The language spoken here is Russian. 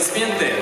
аплодисменты.